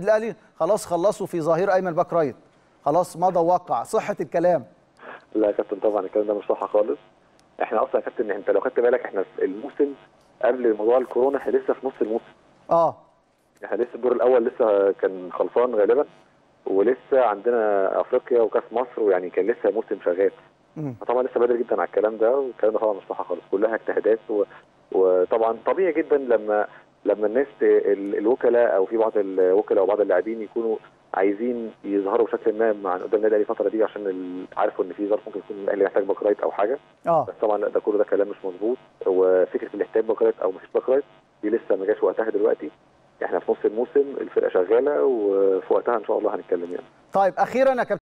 الاهلي خلاص خلصوا في ظهير ايمن باك رايت، خلاص مضى وقع، صحه الكلام؟ لا يا كابتن، طبعا الكلام ده مش صح خالص. احنا اصلا يا كابتن انت لو خدت بالك احنا الموسم قبل موضوع الكورونا احنا لسه في نص الموسم. احنا لسه الدور الاول لسه كان خلصان غالبا، ولسه عندنا افريقيا وكاس مصر، ويعني كان لسه موسم شغال. فطبعا لسه بدري جدا على الكلام ده، والكلام ده طبعا مش صح خالص، كلها اجتهادات وطبعا طبيعي جدا لما الناس الوكلاء او في بعض الوكلاء وبعض اللاعبين يكونوا عايزين يظهروا بشكل ما مع قدام النادي الاهلي الفتره دي عشان عارفوا ان في ظرف ممكن يكون الاهلي محتاج باك رايت او حاجه. بس طبعا لا، ده كله ده كلام مش مظبوط، وفكره الاحتياج باك رايت او مفيش باك رايت دي لسه ما جاش وقتها دلوقتي. احنا في نص الموسم، الفرقه شغاله، وفي وقتها ان شاء الله هنتكلم يعني. طيب اخيرا